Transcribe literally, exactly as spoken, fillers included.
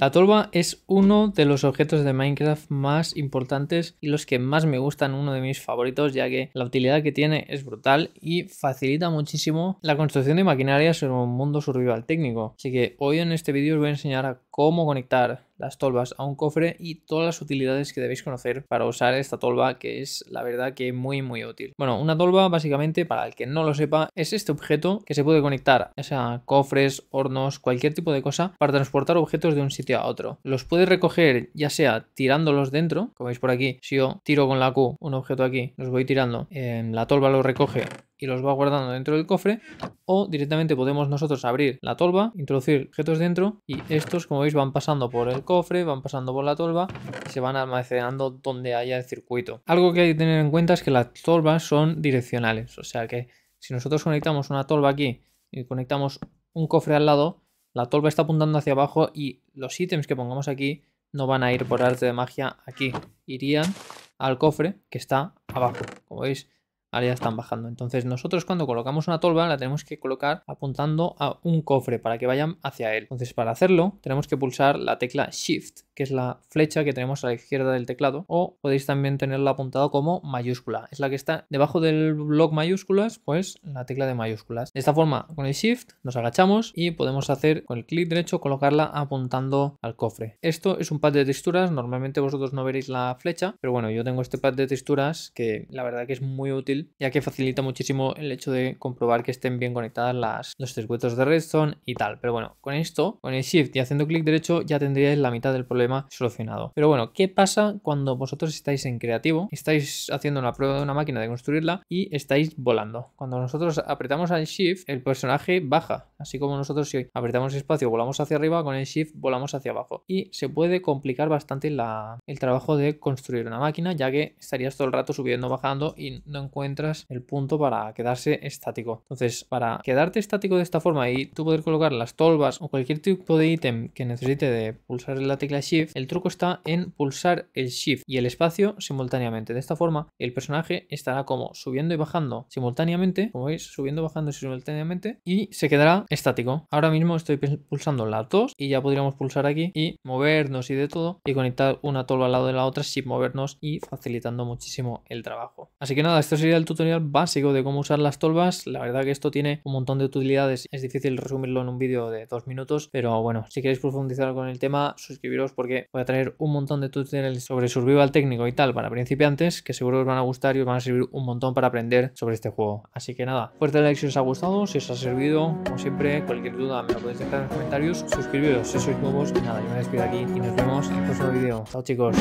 La tolva es uno de los objetos de Minecraft más importantes y los que más me gustan, uno de mis favoritos, ya que la utilidad que tiene es brutal y facilita muchísimo la construcción de maquinaria sobre un mundo survival técnico. Así que hoy en este vídeo os voy a enseñar a cómo conectar las tolvas a un cofre y todas las utilidades que debéis conocer para usar esta tolva, que es la verdad que muy muy útil. Bueno, una tolva básicamente, para el que no lo sepa, es este objeto que se puede conectar ya sea cofres, hornos, cualquier tipo de cosa para transportar objetos de un sitio a otro. Los puedes recoger ya sea tirándolos dentro, como veis por aquí, si yo tiro con la Q un objeto aquí, los voy tirando, eh, la tolva lo recoge y los va guardando dentro del cofre, o directamente podemos nosotros abrir la tolva, introducir objetos dentro y estos, como veis, van pasando por el cofre, van pasando por la tolva y se van almacenando donde haya el circuito. Algo que hay que tener en cuenta es que las tolvas son direccionales, o sea que si nosotros conectamos una tolva aquí y conectamos un cofre al lado, la tolva está apuntando hacia abajo y los ítems que pongamos aquí no van a ir por arte de magia aquí, irían al cofre que está abajo, como veis. Ahora ya están bajando. Entonces nosotros cuando colocamos una tolva la tenemos que colocar apuntando a un cofre para que vayan hacia él. Entonces para hacerlo tenemos que pulsar la tecla Shift, que es la flecha que tenemos a la izquierda del teclado, o podéis también tenerla apuntada como mayúscula. Es la que está debajo del bloc mayúsculas, pues la tecla de mayúsculas. De esta forma, con el Shift nos agachamos y podemos hacer con el clic derecho colocarla apuntando al cofre. Esto es un pad de texturas, normalmente vosotros no veréis la flecha, pero bueno, yo tengo este pad de texturas que la verdad que es muy útil, ya que facilita muchísimo el hecho de comprobar que estén bien conectadas las, los circuitos de Redstone y tal. Pero bueno, con esto, con el Shift y haciendo clic derecho ya tendríais la mitad del problema solucionado. Pero bueno, ¿qué pasa cuando vosotros estáis en creativo? Estáis haciendo una prueba de una máquina, de construirla, y estáis volando. Cuando nosotros apretamos al Shift, el personaje baja. Así como nosotros si apretamos espacio volamos hacia arriba, con el Shift volamos hacia abajo. Y se puede complicar bastante la, el trabajo de construir una máquina, ya que estarías todo el rato subiendo, bajando y no encuentras el punto para quedarse estático. Entonces, para quedarte estático de esta forma y tú poder colocar las tolvas o cualquier tipo de ítem que necesite de pulsar la tecla Shift, el truco está en pulsar el Shift y el espacio simultáneamente. De esta forma el personaje estará como subiendo y bajando simultáneamente, como veis, subiendo, bajando simultáneamente, y se quedará estático. Ahora mismo estoy pulsando las dos y ya podríamos pulsar aquí y movernos y de todo y conectar una tolva al lado de la otra sin movernos y facilitando muchísimo el trabajo. Así que nada, esto sería el tutorial básico de cómo usar las tolvas. La verdad que esto tiene un montón de utilidades, es difícil resumirlo en un vídeo de dos minutos, pero bueno, si queréis profundizar con el tema, suscribiros porque voy a traer un montón de tutoriales sobre survival técnico y tal para principiantes que seguro os van a gustar y os van a servir un montón para aprender sobre este juego. Así que nada, fuerte like si os ha gustado, si os ha servido, como siempre, cualquier duda me lo podéis dejar en los comentarios, suscribiros si sois nuevos y nada, yo me despido aquí y nos vemos en el próximo vídeo. Chao chicos.